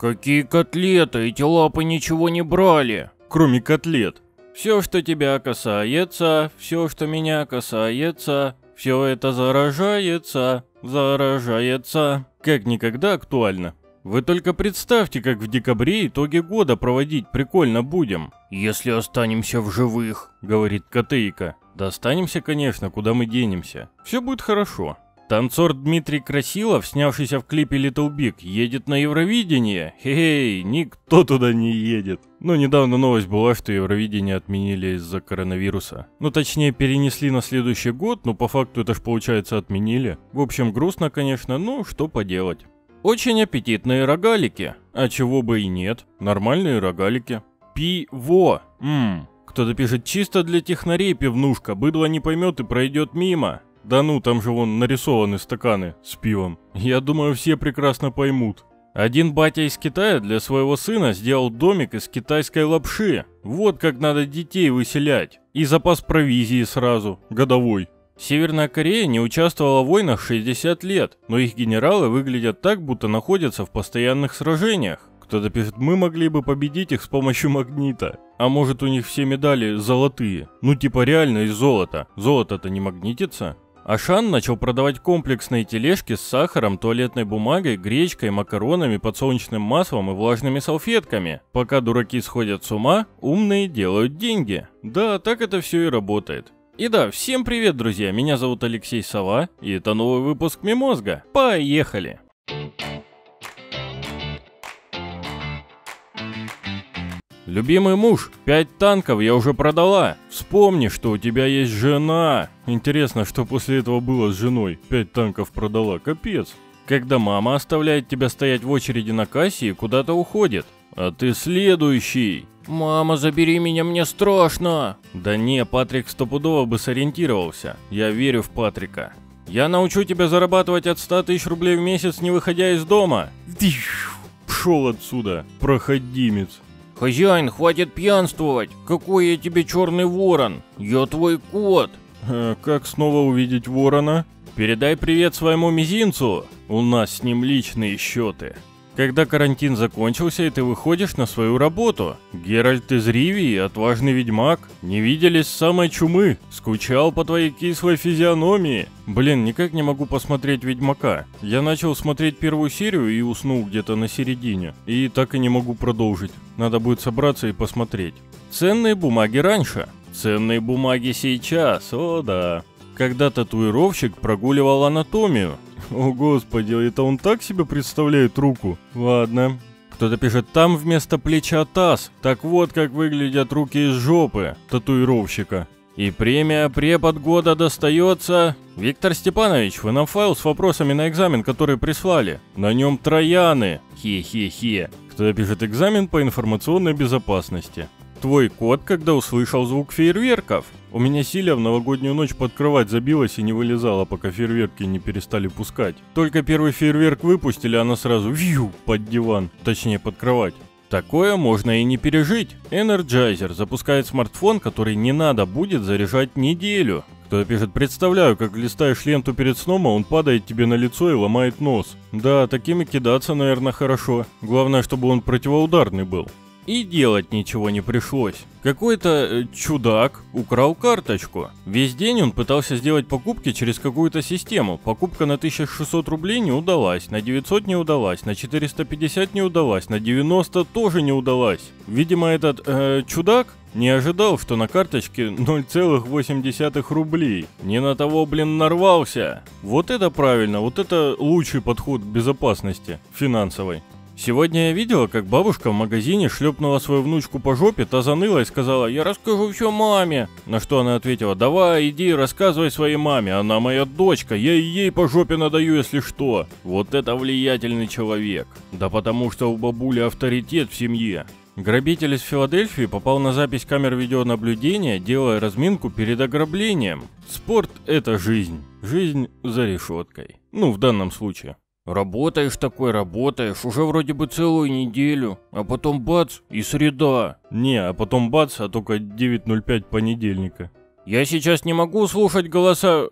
Какие котлеты? Эти лапы ничего не брали. Кроме котлет. Все, что тебя касается, все, что меня касается, все это заражается, заражается. Как никогда актуально. Вы только представьте, как в декабре итоги года проводить прикольно будем. Если останемся в живых, говорит Котейка. Да останемся, конечно, куда мы денемся. Все будет хорошо. Танцор Дмитрий Красилов, снявшийся в клипе Little Big, едет на Евровидение. Хе-хей, никто туда не едет. Но недавно новость была, что Евровидение отменили из-за коронавируса. Ну, точнее, перенесли на следующий год, но по факту это ж получается отменили. В общем, грустно, конечно, но что поделать. Очень аппетитные рогалики. А чего бы и нет. Нормальные рогалики. Пиво. Кто-то пишет: чисто для технарей пивнушка, быдло не поймет и пройдет мимо. Да ну, там же вон нарисованы стаканы с пивом. Я думаю, все прекрасно поймут. Один батя из Китая для своего сына сделал домик из китайской лапши. Вот как надо детей выселять. И запас провизии сразу, годовой. Северная Корея не участвовала в войнах 60 лет, но их генералы выглядят так, будто находятся в постоянных сражениях. Кто-то пишет: мы могли бы победить их с помощью магнита. А может, у них все медали золотые? Ну типа реально из золота. Золото-то не магнитится. Ашан начал продавать комплексные тележки с сахаром, туалетной бумагой, гречкой, макаронами, подсолнечным маслом и влажными салфетками. Пока дураки сходят с ума, умные делают деньги. Да, так это все и работает. И да, всем привет, друзья, меня зовут Алексей Сова, и это новый выпуск Мемозга. Поехали! Любимый муж, 5 танков я уже продала. Вспомни, что у тебя есть жена. Интересно, что после этого было с женой? 5 танков продала, капец. Когда мама оставляет тебя стоять в очереди на кассе и куда-то уходит. А ты следующий. Мама, забери меня, мне страшно. Да не, Патрик стопудово бы сориентировался. Я верю в Патрика. Я научу тебя зарабатывать от 100 тысяч рублей в месяц, не выходя из дома. Пшел отсюда, проходимец. Хозяин, хватит пьянствовать! Какой я тебе черный ворон? Я твой кот! Как снова увидеть ворона? Передай привет своему мизинцу! У нас с ним личные счеты. Когда карантин закончился и ты выходишь на свою работу. Геральт из Ривии, отважный ведьмак. Не виделись с самой чумы. Скучал по твоей кислой физиономии. Блин, никак не могу посмотреть Ведьмака. Я начал смотреть 1-ю серию и уснул где-то на середине. И так и не могу продолжить. Надо будет собраться и посмотреть. Ценные бумаги раньше. Ценные бумаги сейчас, о да. Когда татуировщик прогуливал анатомию. О господи, это он так себе представляет руку? Ладно. Кто-то пишет: там вместо плеча таз. Так вот как выглядят руки из жопы татуировщика. И премия препод года достается... Виктор Степанович, вы нам файл с вопросами на экзамен, который прислали. На нем трояны. Хе-хе-хе. Кто-то пишет: экзамен по информационной безопасности. Твой кот, когда услышал звук фейерверков. У меня Силя в новогоднюю ночь под кровать забилась и не вылезала, пока фейерверки не перестали пускать. Только первый фейерверк выпустили, она сразу вью под диван, точнее под кровать. Такое можно и не пережить. Energizer запускает смартфон, который не надо будет заряжать неделю. Кто-то пишет: представляю, как листаешь ленту перед сном, а он падает тебе на лицо и ломает нос. Да, такими кидаться, наверное, хорошо. Главное, чтобы он противоударный был. И делать ничего не пришлось. Какой-то чудак украл карточку. Весь день он пытался сделать покупки через какую-то систему. Покупка на 1600 рублей не удалась, на 900 не удалась, на 450 не удалась, на 90 тоже не удалась. Видимо, этот чудак не ожидал, что на карточке 0,8 рублей. Не на того, блин, нарвался. Вот это правильно, вот это лучший подход к безопасности финансовой. Сегодня я видела, как бабушка в магазине шлепнула свою внучку по жопе, та заныла и сказала: «Я расскажу все маме». На что она ответила: «Давай, иди, рассказывай своей маме, она моя дочка, я ей по жопе надаю, если что». Вот это влиятельный человек. Да потому что у бабули авторитет в семье. Грабитель из Филадельфии попал на запись камер видеонаблюдения, делая разминку перед ограблением. Спорт – это жизнь. Жизнь за решеткой. Ну, в данном случае. Работаешь такой, работаешь, уже вроде бы целую неделю, а потом бац и среда. Не, а потом бац, а только 9:05 понедельника. Я сейчас не могу слушать голоса...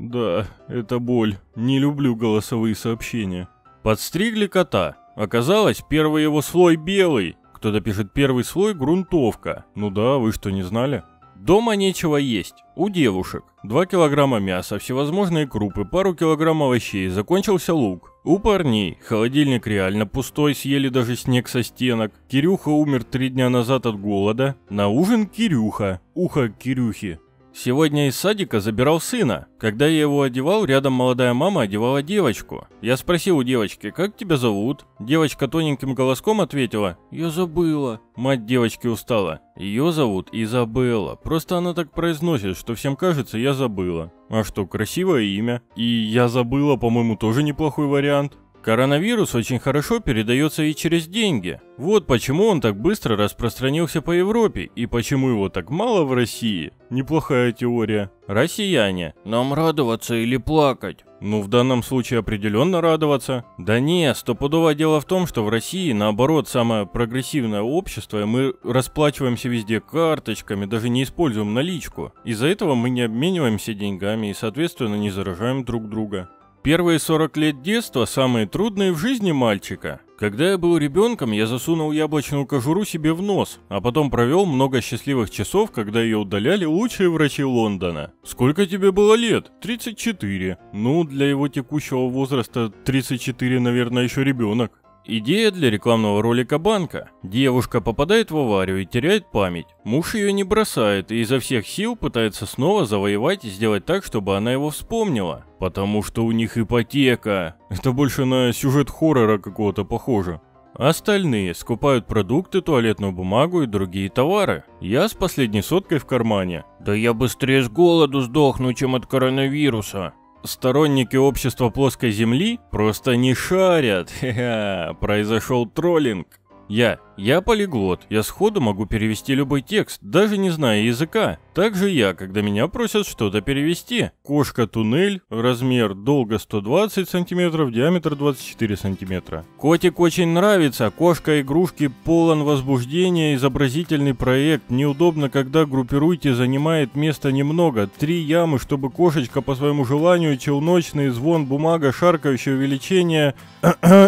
Да, это боль. Не люблю голосовые сообщения. Подстригли кота. Оказалось, первый его слой белый. Кто-то пишет первый слой грунтовка. Ну да, вы что, не знали? Дома нечего есть. У девушек 2 килограмма мяса, всевозможные крупы, пару килограмм овощей, закончился лук. У парней холодильник реально пустой, съели даже снег со стенок. Кирюха умер 3 дня назад от голода. На ужин Кирюха. Ухо Кирюхи. Сегодня из садика забирал сына. Когда я его одевал, рядом молодая мама одевала девочку. Я спросил у девочки, как тебя зовут? Девочка тоненьким голоском ответила, я забыла. Мать девочки устала. Ее зовут Изабелла. Просто она так произносит, что всем кажется, я забыла. А что, красивое имя. И я забыла, по-моему, тоже неплохой вариант. Коронавирус очень хорошо передается и через деньги. Вот почему он так быстро распространился по Европе и почему его так мало в России. Неплохая теория. Россияне. Нам радоваться или плакать? Ну, в данном случае определенно радоваться. Да не, стопудово дело в том, что в России, наоборот, самое прогрессивное общество, и мы расплачиваемся везде карточками, даже не используем наличку. Из-за этого мы не обмениваемся деньгами и, соответственно, не заражаем друг друга. Первые 40 лет детства самые трудные в жизни мальчика. Когда я был ребенком, я засунул яблочную кожуру себе в нос, а потом провел много счастливых часов, когда ее удаляли лучшие врачи Лондона. Сколько тебе было лет? 34. Ну, для его текущего возраста 34, наверное, еще ребенок. Идея для рекламного ролика банка. Девушка попадает в аварию и теряет память. Муж ее не бросает и изо всех сил пытается снова завоевать и сделать так, чтобы она его вспомнила. Потому что у них ипотека. Это больше на сюжет хоррора какого-то похоже. Остальные скупают продукты, туалетную бумагу и другие товары. Я с последней соткой в кармане. Да я быстрее с голоду сдохну, чем от коронавируса. Сторонники общества плоской земли просто не шарят. Ха-ха, произошел троллинг. Я полиглот, я сходу могу перевести любой текст, даже не зная языка. Также я, когда меня просят что-то перевести. Кошка-туннель, размер долго 120 см, диаметр 24 см. Котик очень нравится, кошка-игрушки полон возбуждения, изобразительный проект. Неудобно, когда группируйте, занимает места немного. 3 ямы, чтобы кошечка по своему желанию, челночный звон, бумага, шаркающее увеличение.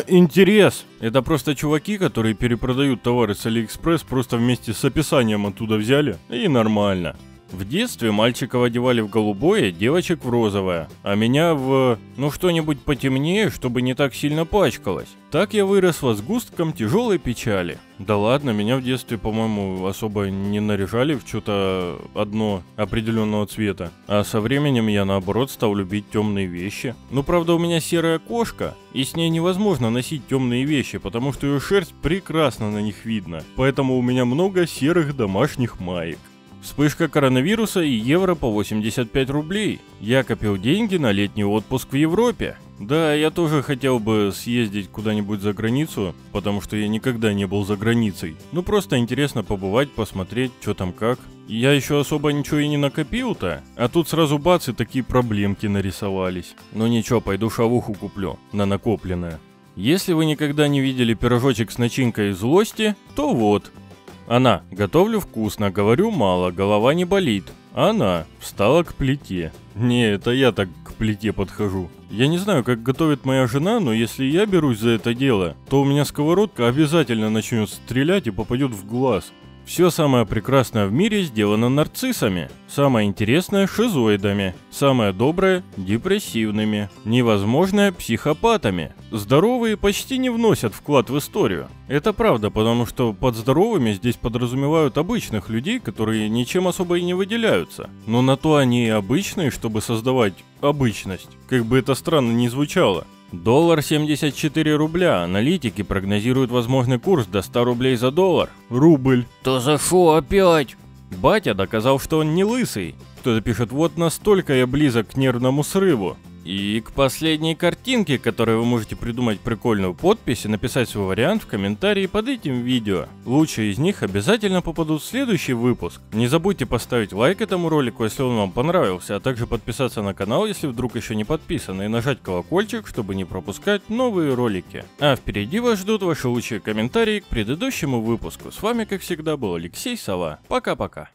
Интерес. Это просто чуваки, которые перепродают товары с AliExpress, просто вместе с описанием оттуда взяли, и нормально. В детстве мальчиков одевали в голубое, девочек в розовое, а меня в... ну что-нибудь потемнее, чтобы не так сильно пачкалось. Так я выросла с густком тяжелой печали. Да ладно, меня в детстве, по-моему, особо не наряжали в что-то одно определенного цвета. А со временем я, наоборот, стал любить темные вещи. Ну, правда, у меня серая кошка, и с ней невозможно носить темные вещи, потому что ее шерсть прекрасно на них видно. Поэтому у меня много серых домашних маек. Вспышка коронавируса и евро по 85 рублей. Я копил деньги на летний отпуск в Европе. Да, я тоже хотел бы съездить куда-нибудь за границу, потому что я никогда не был за границей. Ну просто интересно побывать, посмотреть, что там как. Я еще особо ничего и не накопил-то, а тут сразу бац и такие проблемки нарисовались. Ну ничего, пойду шавуху куплю на накопленное. Если вы никогда не видели пирожочек с начинкой злости, то вот. Она. Готовлю вкусно, говорю мало, голова не болит. Она. Встала к плите. Не, это я так к плите подхожу. Я не знаю, как готовит моя жена, но если я берусь за это дело, то у меня сковородка обязательно начнет стрелять и попадет в глаз. Все самое прекрасное в мире сделано нарциссами. Самое интересное – шизоидами. Самое доброе – депрессивными. Невозможное – психопатами. Здоровые почти не вносят вклад в историю. Это правда, потому что под здоровыми здесь подразумевают обычных людей, которые ничем особо и не выделяются. Но на то они и обычные, чтобы создавать обычность. Как бы это странно ни звучало. Доллар 74 рубля. Аналитики прогнозируют возможный курс до 100 рублей за доллар. Рубль. Да за шо опять? Батя доказал, что он не лысый. Кто-то пишет, вот настолько я близок к нервному срыву. И к последней картинке, которой вы можете придумать прикольную подпись и написать свой вариант в комментарии под этим видео. Лучшие из них обязательно попадут в следующий выпуск. Не забудьте поставить лайк этому ролику, если он вам понравился, а также подписаться на канал, если вдруг еще не подписаны, и нажать колокольчик, чтобы не пропускать новые ролики. А впереди вас ждут ваши лучшие комментарии к предыдущему выпуску. С вами, как всегда, был Алексей Сова. Пока-пока.